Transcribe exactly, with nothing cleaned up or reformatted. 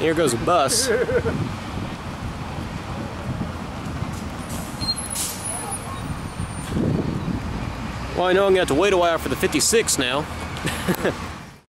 Here goes a bus. Well, I know I'm going to have to wait a while for the fifty-six now.